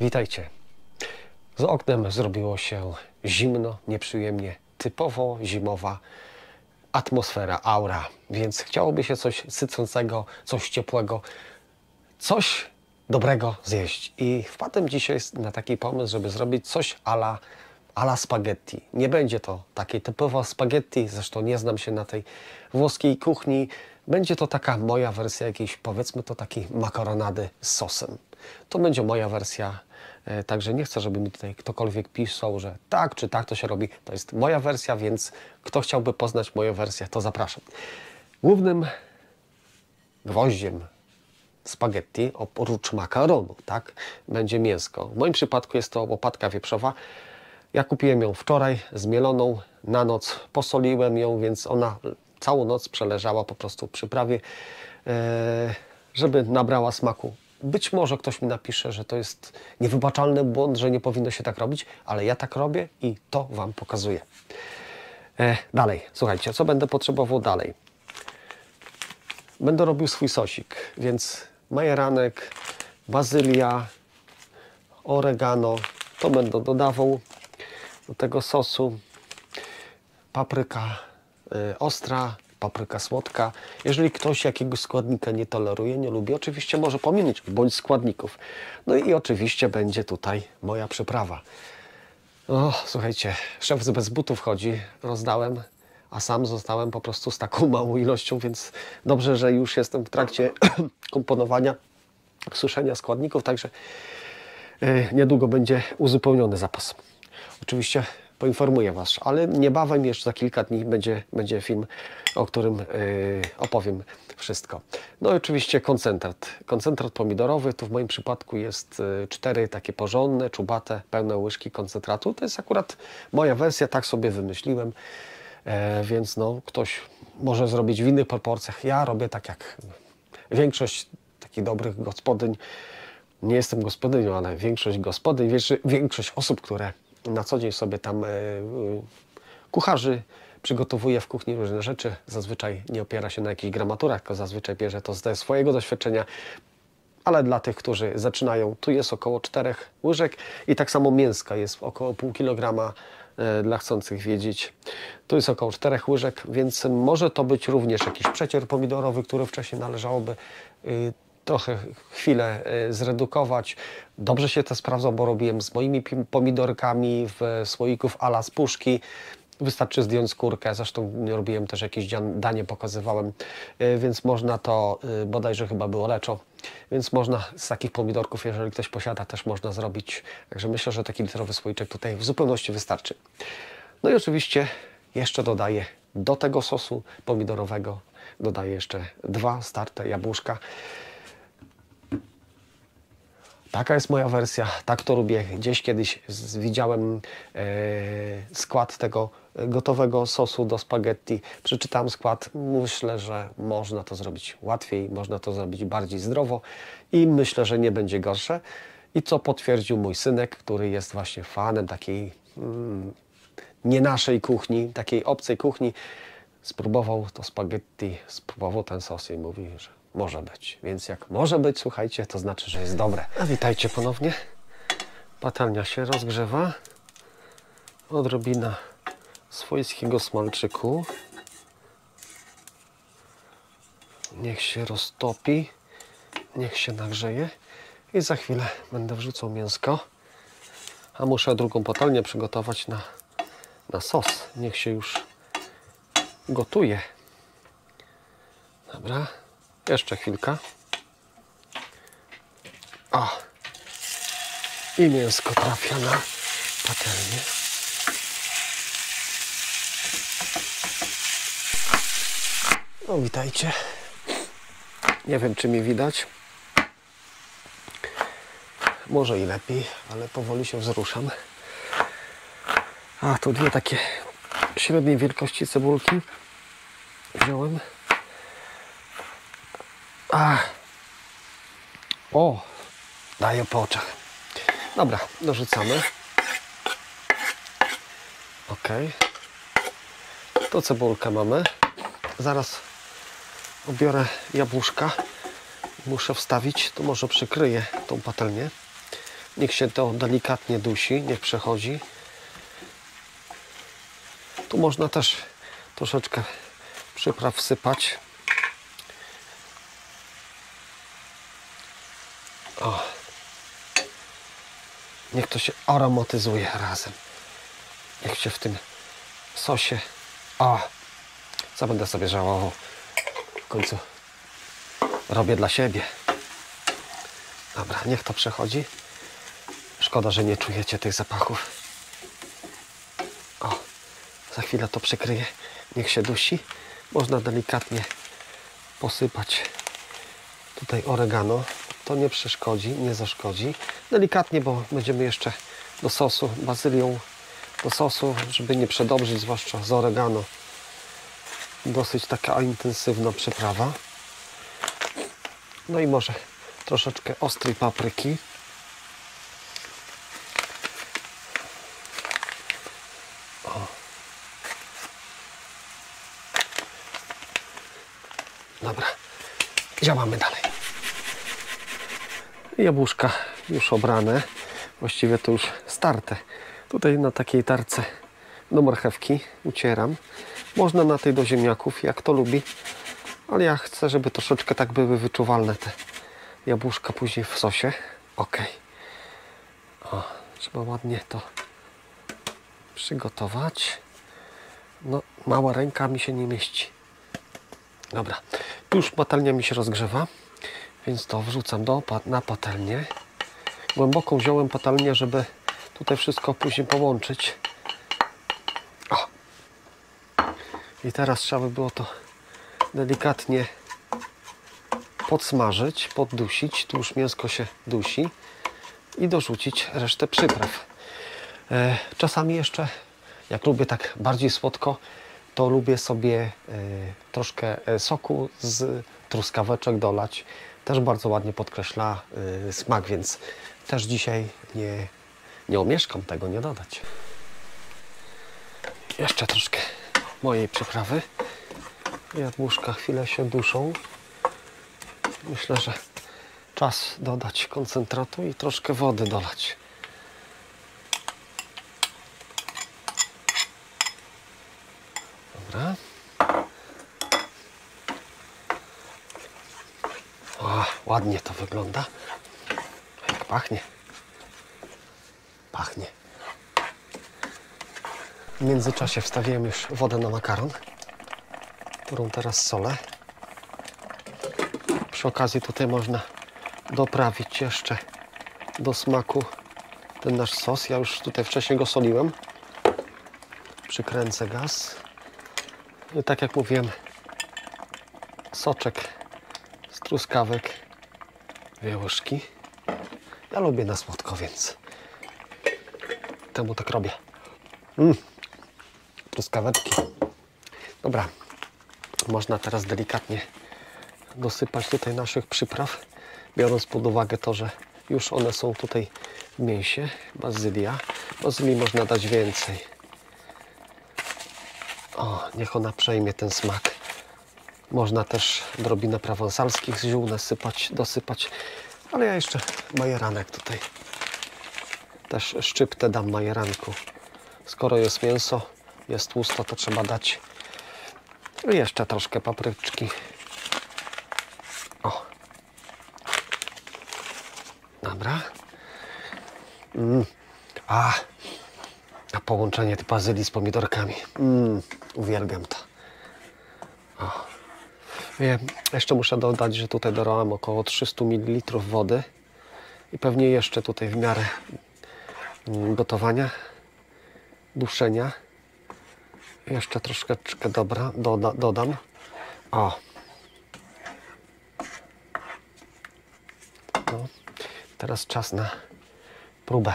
Witajcie. Z oknem zrobiło się zimno, nieprzyjemnie, typowo zimowa atmosfera, aura, więc chciałoby się coś sycącego, coś ciepłego, coś dobrego zjeść. I wpadłem dzisiaj na taki pomysł, żeby zrobić coś a la spaghetti. Nie będzie to takie typowo spaghetti, zresztą nie znam się na tej włoskiej kuchni. Będzie to taka moja wersja jakiejś, powiedzmy to, takiej makaronady z sosem. To będzie moja wersja, także nie chcę, żeby mi tutaj ktokolwiek pisał, że tak czy tak to się robi. To jest moja wersja, więc kto chciałby poznać moją wersję, to zapraszam. Głównym gwoździem spaghetti, oprócz makaronu, tak, będzie mięsko. W moim przypadku jest to łopatka wieprzowa. Ja kupiłem ją wczoraj, zmieloną, na noc posoliłem ją, więc ona całą noc przeleżała po prostu w przyprawie, żeby nabrała smaku. Być może ktoś mi napisze, że to jest niewybaczalny błąd, że nie powinno się tak robić, ale ja tak robię i to Wam pokazuję. Dalej, słuchajcie, co będę potrzebował dalej? Będę robił swój sosik, więc majeranek, bazylia, oregano, to będę dodawał do tego sosu, papryka ostra, papryka słodka. Jeżeli ktoś jakiegoś składnika nie toleruje, nie lubi, oczywiście może pominąć bądź składników. No i oczywiście będzie tutaj moja przyprawa. O, słuchajcie, szef bez butów chodzi, rozdałem, a sam zostałem po prostu z taką małą ilością, więc dobrze, że już jestem w trakcie komponowania, suszenia składników, także niedługo będzie uzupełniony zapas. Oczywiście poinformuję Was, ale niebawem, jeszcze za kilka dni będzie film, o którym opowiem wszystko. No i oczywiście koncentrat pomidorowy, tu w moim przypadku jest 4 takie porządne, czubate, pełne łyżki koncentratu. To jest akurat moja wersja, tak sobie wymyśliłem, więc no, ktoś może zrobić w innych proporcjach. Ja robię tak jak większość takich dobrych gospodyń. Nie jestem gospodynią, ale większość gospodyń, większość osób, które na co dzień sobie tam kucharzy przygotowuje w kuchni różne rzeczy. Zazwyczaj nie opiera się na jakichś gramaturach, tylko zazwyczaj bierze to ze swojego doświadczenia. Ale dla tych, którzy zaczynają, tu jest około 4 łyżek i tak samo mięska jest około pół kilograma dla chcących wiedzieć. Tu jest około 4 łyżek, więc może to być również jakiś przecier pomidorowy, który wcześniej należałoby trochę chwilę zredukować. Dobrze się to sprawdza, bo robiłem z moimi pomidorkami w słoików ala z puszki. Wystarczy zdjąć skórkę, zresztą robiłem też jakieś danie, pokazywałem, więc można to, bodajże chyba było leczo, więc można z takich pomidorków, jeżeli ktoś posiada, też można zrobić. Także myślę, że taki litrowy słoiczek tutaj w zupełności wystarczy. No i oczywiście jeszcze dodaję do tego sosu pomidorowego, dodaję jeszcze 2 starte jabłuszka. Taka jest moja wersja, tak to robię. Gdzieś kiedyś widziałem skład tego gotowego sosu do spaghetti. Przeczytałem skład, myślę, że można to zrobić łatwiej, można to zrobić bardziej zdrowo i myślę, że nie będzie gorsze. I co potwierdził mój synek, który jest właśnie fanem takiej nie naszej kuchni, takiej obcej kuchni. Spróbował to spaghetti, spróbował ten sos i mówi, że może być. Więc jak może być, słuchajcie, to znaczy, że jest dobre. A witajcie ponownie. Patelnia się rozgrzewa. Odrobina swojskiego smalczyku. Niech się roztopi. Niech się nagrzeje. I za chwilę będę wrzucał mięsko. A muszę drugą patelnię przygotować na sos. Niech się już gotuje. Dobra. Jeszcze chwilkę. O! I mięsko trafia na patelnię. No witajcie. Nie wiem, czy mi widać. Może i lepiej, ale powoli się wzruszam. A, tu 2 takie średniej wielkości cebulki wziąłem. Ach. O, daję po oczach. Dobra, dorzucamy. Ok. To cebulkę mamy. Zaraz obiorę jabłuszka. Muszę wstawić, to może przykryję tą patelnię. Niech się to delikatnie dusi, niech przechodzi. Tu można też troszeczkę przypraw wsypać. O. Niech to się aromatyzuje razem. Niech się w tym sosie... O! Co będę sobie żałował? W końcu robię dla siebie. Dobra, niech to przechodzi. Szkoda, że nie czujecie tych zapachów. O, za chwilę to przykryję. Niech się dusi. Można delikatnie posypać tutaj oregano. To nie przeszkodzi, nie zaszkodzi. Delikatnie, bo będziemy jeszcze do sosu bazylią, do sosu, żeby nie przedobrzyć, zwłaszcza z oregano. Dosyć taka intensywna przyprawa. No i może troszeczkę ostrej papryki. O. Dobra, działamy dalej. Jabłuszka już obrane, właściwie to już starte. Tutaj na takiej tarce do marchewki ucieram. Można na tej do ziemniaków, jak to lubi, ale ja chcę, żeby troszeczkę tak były wyczuwalne te jabłuszka później w sosie. Ok. O, trzeba ładnie to przygotować. No, mała ręka mi się nie mieści. Dobra, tu już patelnia mi się rozgrzewa, więc to wrzucam na patelnię. Głęboką wziąłem patelnię, żeby tutaj wszystko później połączyć. O. I teraz trzeba by było to delikatnie podsmażyć, poddusić. Tu już mięsko się dusi. I dorzucić resztę przypraw. Czasami jeszcze, jak lubię tak bardziej słodko, to lubię sobie troszkę soku z truskaweczek dolać. Też bardzo ładnie podkreśla smak, więc też dzisiaj nie omieszkam tego nie dodać. Jeszcze troszkę mojej przyprawy. Jabłuszka chwilę się duszą. Myślę, że czas dodać koncentratu i troszkę wody dolać. Dobra. O, ładnie to wygląda. Jak pachnie. Pachnie. W międzyczasie wstawiłem już wodę na makaron, którą teraz solę. Przy okazji tutaj można doprawić jeszcze do smaku ten nasz sos. Ja już tutaj wcześniej go soliłem. Przykręcę gaz. I tak jak mówiłem, soczek z truskawek, 2 łyżki. Ja lubię na słodko, więc temu tak robię. Truskaweczki. Dobra, można teraz delikatnie dosypać tutaj naszych przypraw, biorąc pod uwagę to, że już one są tutaj w mięsie. Bazylia. Bazylii można dać więcej. O, niech ona przejmie ten smak. Można też drobinę prowansalskich z ziół dosypać, ale ja jeszcze majeranek tutaj. Też szczyptę dam majeranku. Skoro jest mięso, jest tłusto, to trzeba dać i jeszcze troszkę papryczki. O. Dobra. A połączenie tej bazylii z pomidorkami. Uwielbiam to. O. Ja jeszcze muszę dodać, że tutaj dolałem około 300 ml wody i pewnie jeszcze tutaj w miarę gotowania, duszenia. Jeszcze troszeczkę dobra dodam. O. No. Teraz czas na próbę.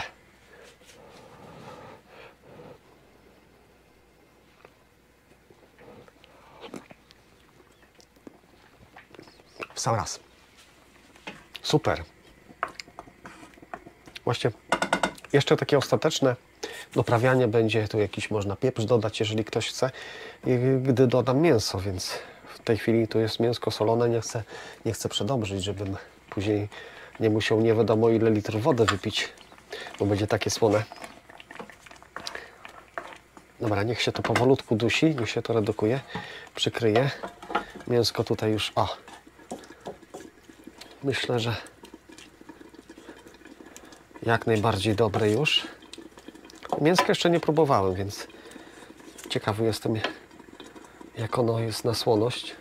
W sam raz. Super. Właśnie jeszcze takie ostateczne doprawianie będzie, tu jakiś można pieprz dodać, jeżeli ktoś chce, gdy dodam mięso, więc w tej chwili tu jest mięsko solone, nie chcę przedobrzyć, żebym później nie musiał nie wiadomo ile litrów wody wypić. bo będzie takie słone. Dobra, niech się to powolutku dusi, niech się to redukuje, przykryje. Mięsko tutaj już, o, myślę, że jak najbardziej dobre już. Mięska jeszcze nie próbowałem, więc ciekawy jestem, jak ono jest na słoność.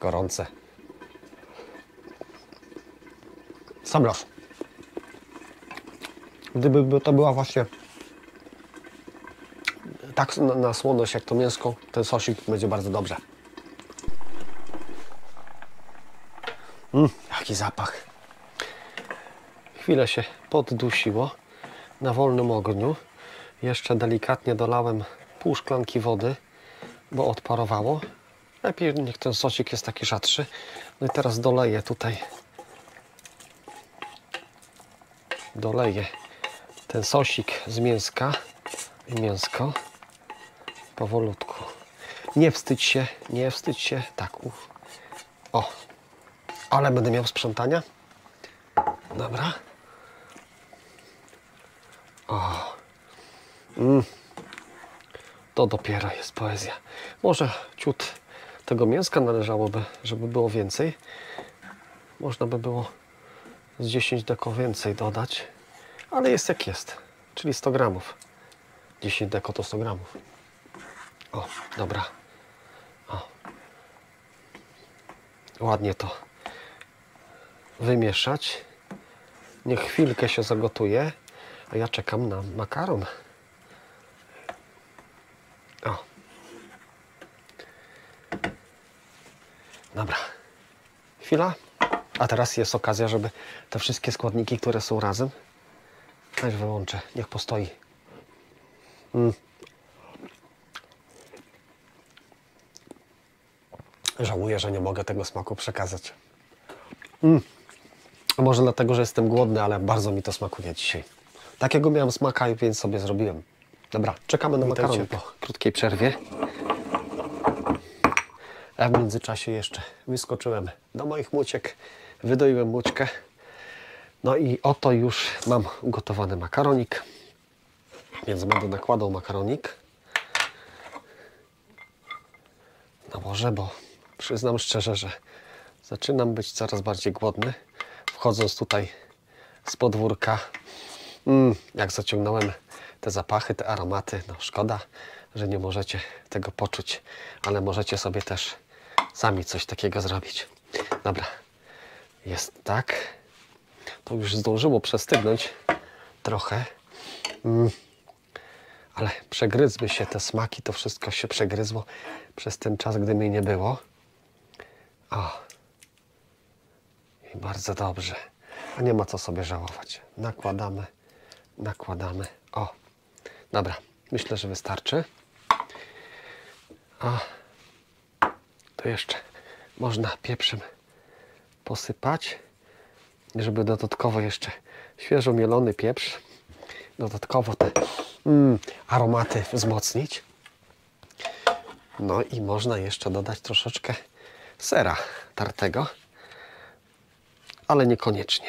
Gorące. Sam los. Gdyby to była właśnie tak na słoność jak to mięsko, ten sosik będzie bardzo dobrze. Jaki zapach. Chwilę się poddusiło na wolnym ogniu. Jeszcze delikatnie dolałem pół szklanki wody, bo odparowało. Lepiej niech ten sosik jest taki rzadszy. No i teraz doleję tutaj. Doleję ten sosik z mięska i mięsko powolutku. Nie wstydź się, nie wstydź się. Tak, uf. O, ale będę miał sprzątania. Dobra. O. To dopiero jest poezja. Może ciut tego mięska należałoby, żeby było więcej. Można by było z 10 deko więcej dodać, ale jest jak jest, czyli 100 gramów. 10 deko to 100 gramów. O, dobra. O. Ładnie to wymieszać. Niech chwilkę się zagotuje, a ja czekam na makaron. O. Dobra. Chwila. A teraz jest okazja, żeby te wszystkie składniki, które są razem, też wyłączę. Niech postoi. Żałuję, że nie mogę tego smaku przekazać. Może dlatego, że jestem głodny, ale bardzo mi to smakuje dzisiaj. Takiego miałem smaka, więc sobie zrobiłem. Dobra, czekamy na makaron po krótkiej przerwie. A w międzyczasie jeszcze wyskoczyłem do moich młóciek, wydoiłem młóczkę. No i oto już mam ugotowany makaronik. Więc będę nakładał makaronik na łoże, bo przyznam szczerze, że zaczynam być coraz bardziej głodny. Wchodząc tutaj z podwórka, jak zaciągnąłem te zapachy, te aromaty, no szkoda, że nie możecie tego poczuć, ale możecie sobie też sami coś takiego zrobić. Dobra, jest tak. To już zdążyło przestygnąć trochę, ale przegryzły się te smaki, to wszystko się przegryzło przez ten czas, gdy mnie nie było. O, i bardzo dobrze. A nie ma co sobie żałować. Nakładamy, nakładamy. O, dobra, myślę, że wystarczy. A to jeszcze można pieprzem posypać, żeby dodatkowo jeszcze świeżo mielony pieprz, dodatkowo te aromaty wzmocnić. No i można jeszcze dodać troszeczkę sera tartego, ale niekoniecznie.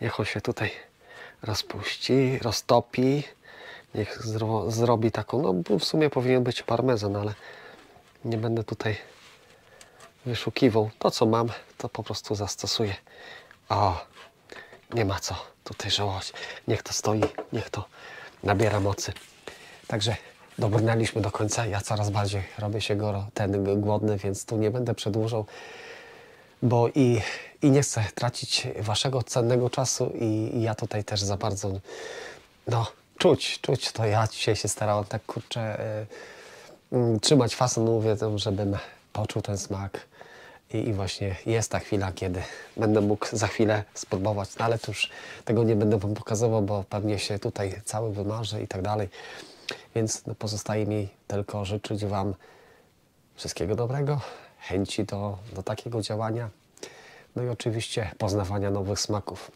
Niech on się tutaj rozpuści, roztopi. Niech zrobi taką, no w sumie powinien być parmezan, ale nie będę tutaj wyszukiwał. To, co mam, to po prostu zastosuję. O, nie ma co tutaj żałować. Niech to stoi, niech to nabiera mocy. Także dobrnęliśmy do końca. Ja coraz bardziej robię się głodny, więc tu nie będę przedłużał, bo i nie chcę tracić waszego cennego czasu i ja tutaj też za bardzo, no, czuć to. Ja dzisiaj się starałem tak, kurczę, trzymać fason, mówię, żebym poczuł ten smak. I właśnie jest ta chwila, kiedy będę mógł za chwilę spróbować, no, ale cóż, tego nie będę wam pokazywał, bo pewnie się tutaj cały wymarzę i tak dalej. Więc no, pozostaje mi tylko życzyć wam wszystkiego dobrego, chęci do takiego działania, no i oczywiście poznawania nowych smaków.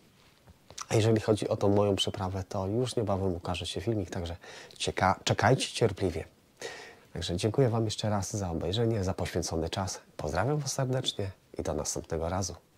A jeżeli chodzi o tą moją przyprawę, to już niebawem ukaże się filmik, także czekajcie cierpliwie. Także dziękuję wam jeszcze raz za obejrzenie, za poświęcony czas. Pozdrawiam was serdecznie i do następnego razu.